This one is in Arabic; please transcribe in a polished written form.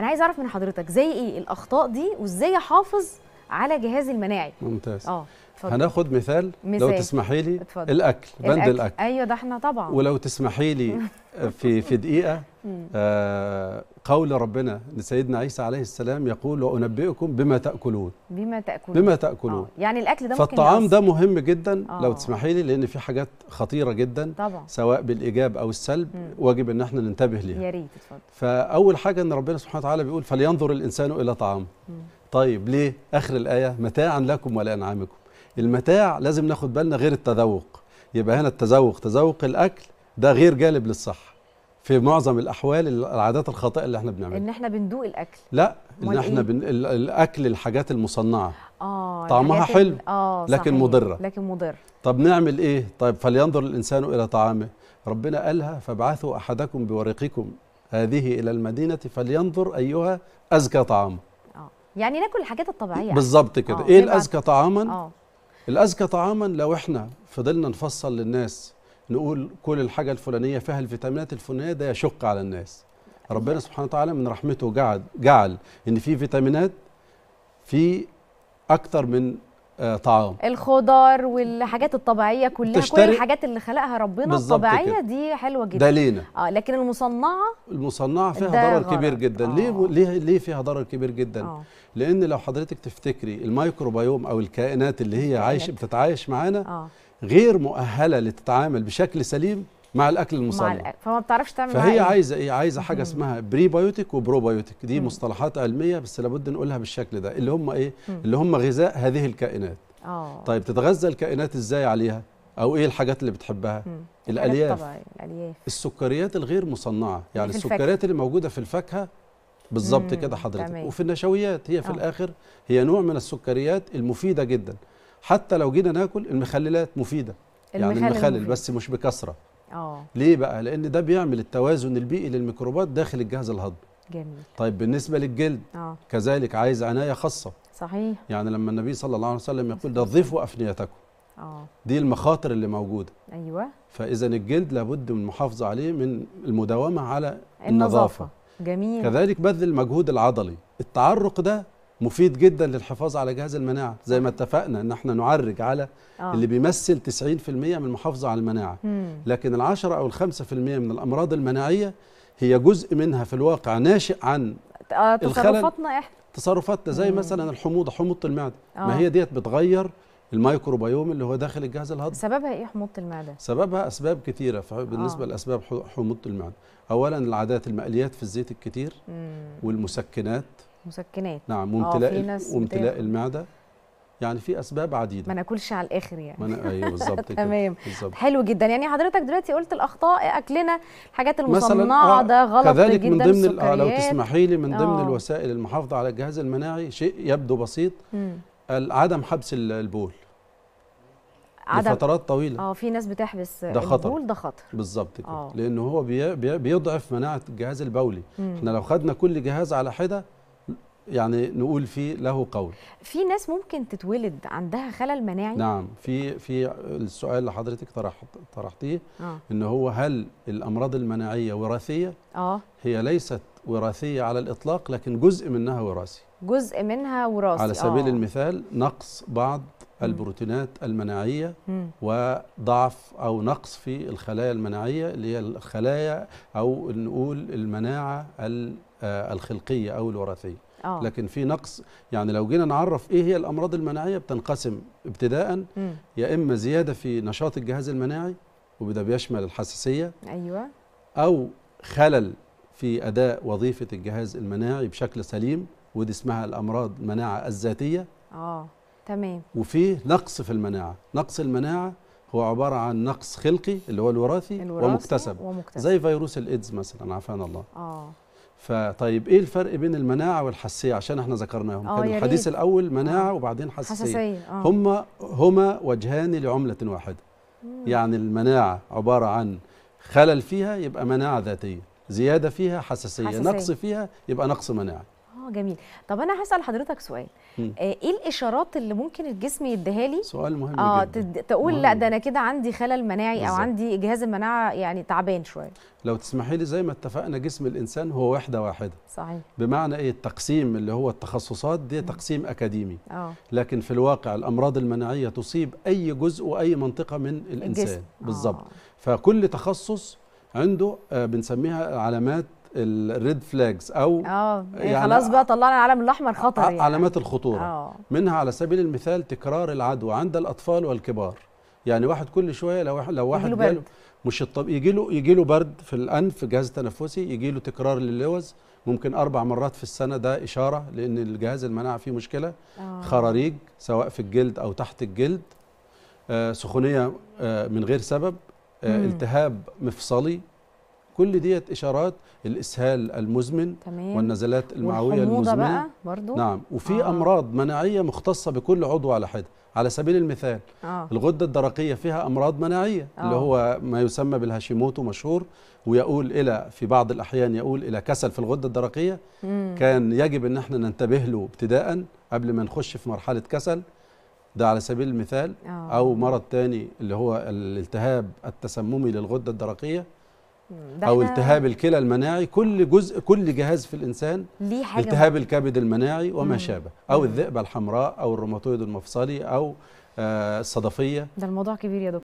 انا عايز اعرف من حضرتك زي ايه الاخطاء دي وازاي احافظ على جهازي المناعي. ممتاز. فضل. هناخد مثال لو تسمحي لي. الاكل، بند الاكل. ايوه ده احنا طبعا. ولو تسمحي لي في دقيقه قول ربنا لسيدنا عيسى عليه السلام يقول وانبئكم بما تاكلون. بما تاكلون. يعني الاكل ده فالطعام ده مهم جدا لو تسمحي لي، لان في حاجات خطيره جدا طبعا، سواء بالايجاب او السلب واجب ان احنا ننتبه ليها. يا ريت اتفضل. فاول حاجه ان ربنا سبحانه وتعالى بيقول فلينظر الانسان الى طعامه. طيب ليه اخر الايه متاعا لكم ولانعامكم؟ المتاع لازم ناخد بالنا غير التذوق، يبقى هنا تذوق الاكل ده غير جالب للصحه في معظم الاحوال. العادات الخاطئه اللي احنا بنعملها ان احنا بندوق الاكل، لا ان احنا الاكل الحاجات المصنعه طعمها حلو لكن مضره. طب نعمل ايه؟ طيب فلينظر الانسان الى طعامه، ربنا قالها فابعثوا احدكم بورقكم هذه الى المدينه فلينظر ايها ازكى طعام. يعني ناكل الحاجات الطبيعيه بالظبط كده. ايه الازكى طعاما؟ الأزكى طعاماً لو إحنا فضلنا نفصل للناس نقول كل الحاجة الفلانية فيها الفيتامينات الفلانية، ده يشق على الناس. ربنا سبحانه وتعالى من رحمته جعل إن في فيتامينات في أكتر من طعام، الخضار والحاجات الطبيعية كلها، كل الحاجات اللي خلقها ربنا الطبيعية دي حلوة جدا، ده لينا. لكن المصنعة فيها ضرر كبير جدا. ليه فيها ضرر كبير جدا؟ لأن لو حضرتك تفتكري الميكروبيوم أو الكائنات اللي هي بتتعايش معانا غير مؤهلة لتتعامل بشكل سليم مع الأكل المصنع، فما بتعرفش تعمل معاه. فهي عايزة إيه؟ عايزة حاجة اسمها بريبيوتيك وبروبيوتيك، دي مصطلحات علمية بس لابد نقولها بالشكل ده، اللي هم إيه؟ اللي هم غذاء هذه الكائنات. طيب تتغذى الكائنات إزاي عليها؟ أو إيه الحاجات اللي بتحبها؟ الألياف طبعا، السكريات الغير مصنعة، يعني السكريات اللي موجودة في الفاكهة بالظبط كده حضرتك، وفي النشويات هي في الآخر هي نوع من السكريات المفيدة جدا. حتى لو جينا ناكل المخللات مفيدة، يعني المخلل بس مش بكثرة. ليه بقى؟ لأن ده بيعمل التوازن البيئي للميكروبات داخل الجهاز الهضمي. جميل. طيب بالنسبة للجلد كذلك عايز عناية خاصة. صحيح. يعني لما النبي صلى الله عليه وسلم يقول نظفوا أفنيتكم، دي المخاطر اللي موجودة. أيوه. فإذا الجلد لابد من المحافظة عليه، من المداومة على النظافة. جميل. كذلك بذل المجهود العضلي، التعرق ده مفيد جدا للحفاظ على جهاز المناعه، زي ما اتفقنا ان احنا نعرج على اللي بيمثل 90% من المحافظه على المناعه، لكن ال10 او ال5% من الامراض المناعيه هي جزء منها في الواقع ناشئ عن تصرفاتنا احنا، تصرفاتنا زي مثلا الحموضه، حموضه المعده، ما هي ديت بتغير الميكروبيوم اللي هو داخل الجهاز الهضمي. سببها ايه حموضه المعده؟ سببها اسباب كثيره، بالنسبه لاسباب حموضه المعده، اولا العادات، المقليات في الزيت الكتير، والمسكنات. مسكنات. نعم. وامتلاء المعده، يعني في اسباب عديده. ما ناكلش على الاخر يعني. ايوه بالظبط. تمام. حلو جدا. يعني حضرتك دلوقتي قلت الاخطاء، اكلنا الحاجات المصنعه ده غلط جدا. كذلك من ضمن لو تسمحي لي من ضمن الوسائل المحافظه على الجهاز المناعي شيء يبدو بسيط، عدم حبس البول لفترات طويله. في ناس بتحبس البول، ده خطر بالظبط كده، لان هو بيضعف مناعه الجهاز البولي. احنا لو خدنا كل جهاز على حده يعني نقول فيه له قول. في ناس ممكن تتولد عندها خلل مناعي؟ نعم. في السؤال اللي حضرتك طرحتيه ان هو هل الامراض المناعيه وراثيه؟ هي ليست وراثيه على الاطلاق، لكن جزء منها وراثي. جزء منها وراثي. على سبيل المثال نقص بعض البروتينات المناعيه، وضعف او نقص في الخلايا المناعيه اللي هي الخلايا او نقول المناعه الخلقيه او الوراثيه. لكن في نقص، يعني لو جينا نعرف ايه هي الامراض المناعيه بتنقسم ابتداء يا اما زياده في نشاط الجهاز المناعي وده بيشمل الحساسيه، ايوه، او خلل في اداء وظيفه الجهاز المناعي بشكل سليم ودي اسمها الامراض المناعه الذاتيه. تمام. وفي نقص في المناعه، نقص المناعه هو عباره عن نقص خلقي اللي هو الوراثي ومكتسب زي فيروس الايدز مثلا عافانا الله. فطيب ايه الفرق بين المناعه والحساسيه؟ عشان احنا ذكرناهم، كان الحديث الاول مناعه وبعدين حساسيه. هما وجهان لعمله واحده. يعني المناعه عباره عن خلل فيها يبقى مناعه ذاتيه، زياده فيها حساسيه، نقص فيها يبقى نقص مناعي. جميل. طب انا هسال حضرتك سؤال، ايه الاشارات اللي ممكن الجسم يديها لي؟ سؤال مهم جدا. تقول مهم. لا ده انا كده عندي خلل مناعي بالزبط. او عندي جهاز المناعه يعني تعبان شويه. لو تسمحي لي، زي ما اتفقنا جسم الانسان هو وحده واحده. صحيح. بمعنى ايه؟ التقسيم اللي هو التخصصات دي تقسيم اكاديمي، لكن في الواقع الامراض المناعيه تصيب اي جزء واي منطقه من الانسان بالظبط. فكل تخصص عنده بنسميها علامات الريد فلاجز او يعني خلاص بقى طلعنا العلم الاحمر خطر، يعني علامات الخطوره. منها على سبيل المثال تكرار العدوى عند الاطفال والكبار. يعني واحد كل شويه لو واحد جاله مش الطبيعي، يجي له برد في الانف، الجهاز التنفسي، يجي له تكرار للوز ممكن 4 مرات في السنه، ده اشاره لان الجهاز المناعه فيه مشكله. خراريج سواء في الجلد او تحت الجلد، سخونيه من غير سبب، التهاب مفصلي، كل ديت اشارات. الاسهال المزمن، تمام. والنزلات المعويه المزمنه برضو. نعم. وفي امراض مناعيه مختصه بكل عضو على حده. على سبيل المثال الغده الدرقيه فيها امراض مناعيه، اللي هو ما يسمى بالهاشيموتو مشهور، ويقول الى في بعض الاحيان يقول الى كسل في الغده الدرقيه. كان يجب ان احنا ننتبه له ابتداء قبل ما نخش في مرحله كسل، ده على سبيل المثال. او مرض تاني اللي هو الالتهاب التسممي للغده الدرقيه، او التهاب الكلى المناعي. كل جزء، كل جهاز في الانسان ليه حاجة. التهاب الكبد المناعي وما شابه، او الذئبه الحمراء، او الروماتويد المفصلي، او الصدفيه. ده الموضوع كبير يا دكتور.